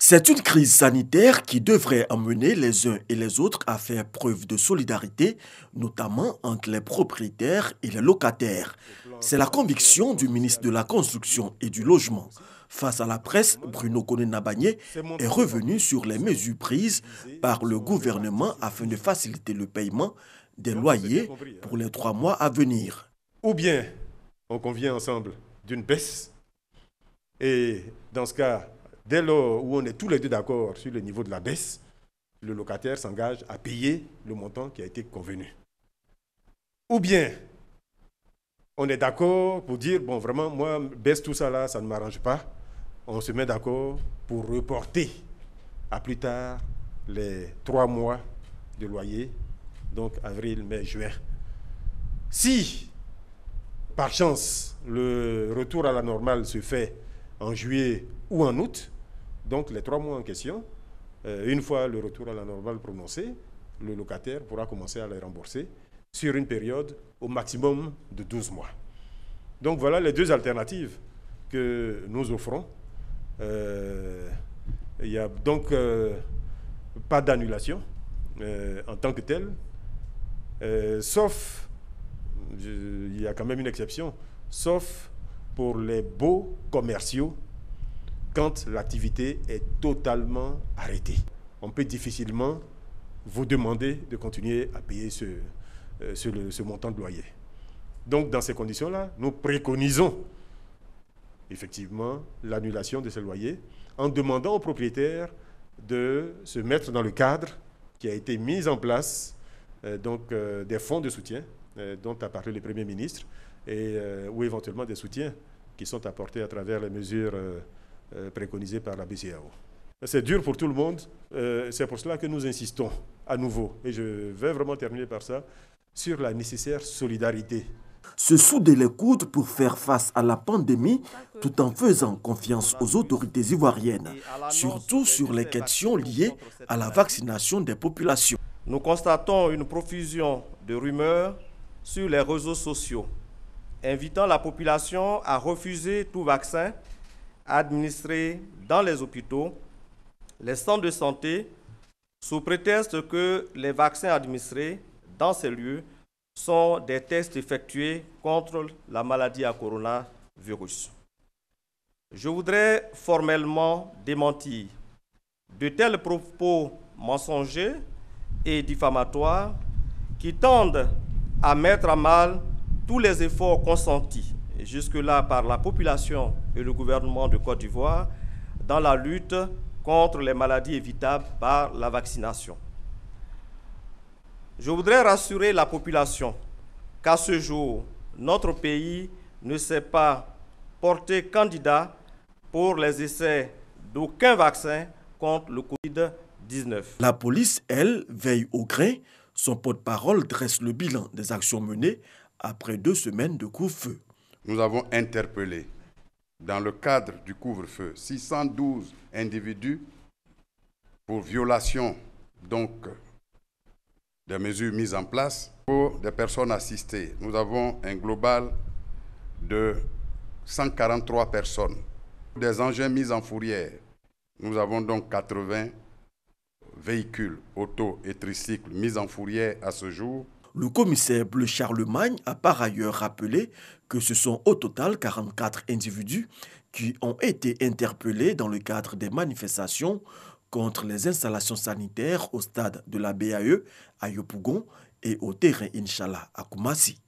C'est une crise sanitaire qui devrait amener les uns et les autres à faire preuve de solidarité, notamment entre les propriétaires et les locataires. C'est la conviction du ministre de la Construction et du Logement. Face à la presse, Bruno Koné Nabagné est revenu sur les mesures prises par le gouvernement afin de faciliter le paiement des loyers pour les 3 mois à venir. Ou bien on convient ensemble d'une baisse, et dans ce cas, dès lors où on est tous les deux d'accord sur le niveau de la baisse, le locataire s'engage à payer le montant qui a été convenu. Ou bien, on est d'accord pour dire, bon vraiment, moi, baisse tout ça là, ça ne m'arrange pas. On se met d'accord pour reporter à plus tard les 3 mois de loyer, donc avril, mai, juin. Si, par chance, le retour à la normale se fait en juillet ou en août, donc les 3 mois en question, une fois le retour à la normale prononcé, le locataire pourra commencer à les rembourser sur une période au maximum de 12 mois. Donc voilà les 2 alternatives que nous offrons. Il n'y a donc pas d'annulation en tant que telle, sauf, il y a quand même une exception, sauf pour les baux commerciaux quand l'activité est totalement arrêtée. On peut difficilement vous demander de continuer à payer ce montant de loyer. Donc dans ces conditions-là, nous préconisons effectivement l'annulation de ces loyers en demandant aux propriétaires de se mettre dans le cadre qui a été mis en place, des fonds de soutien dont a parlé le Premier ministre, et ou éventuellement des soutiens qui sont apportés à travers les mesures préconisées par la BCEAO. C'est dur pour tout le monde, c'est pour cela que nous insistons à nouveau, et je vais vraiment terminer par ça, sur la nécessaire solidarité. Se souder les coudes pour faire face à la pandémie tout en faisant confiance aux autorités ivoiriennes, surtout sur les questions liées à la vaccination des populations. Nous constatons une profusion de rumeurs sur les réseaux sociaux invitant la population à refuser tout vaccin administré dans les hôpitaux, les centres de santé, sous prétexte que les vaccins administrés dans ces lieux sont des tests effectués contre la maladie à coronavirus. Je voudrais formellement démentir de tels propos mensongers et diffamatoires qui tendent à mettre à mal tous les efforts consentis jusque-là par la population et le gouvernement de Côte d'Ivoire dans la lutte contre les maladies évitables par la vaccination. Je voudrais rassurer la population qu'à ce jour, notre pays ne s'est pas porté candidat pour les essais d'aucun vaccin contre le Covid 19. La police, elle, veille au grain. Son porte-parole dresse le bilan des actions menées après 2 semaines de couvre-feu. Nous avons interpellé, dans le cadre du couvre-feu, 612 individus pour violation donc des mesures mises en place. Pour des personnes assistées, nous avons un global de 143 personnes. Pour des engins mis en fourrière, nous avons donc 80 véhicules auto et tricycles mis en fourrière à ce jour. Le commissaire Bleu Charlemagne a par ailleurs rappelé que ce sont au total 44 individus qui ont été interpellés dans le cadre des manifestations contre les installations sanitaires au stade de la BAE à Yopougon et au terrain Inch'Allah à Koumassi.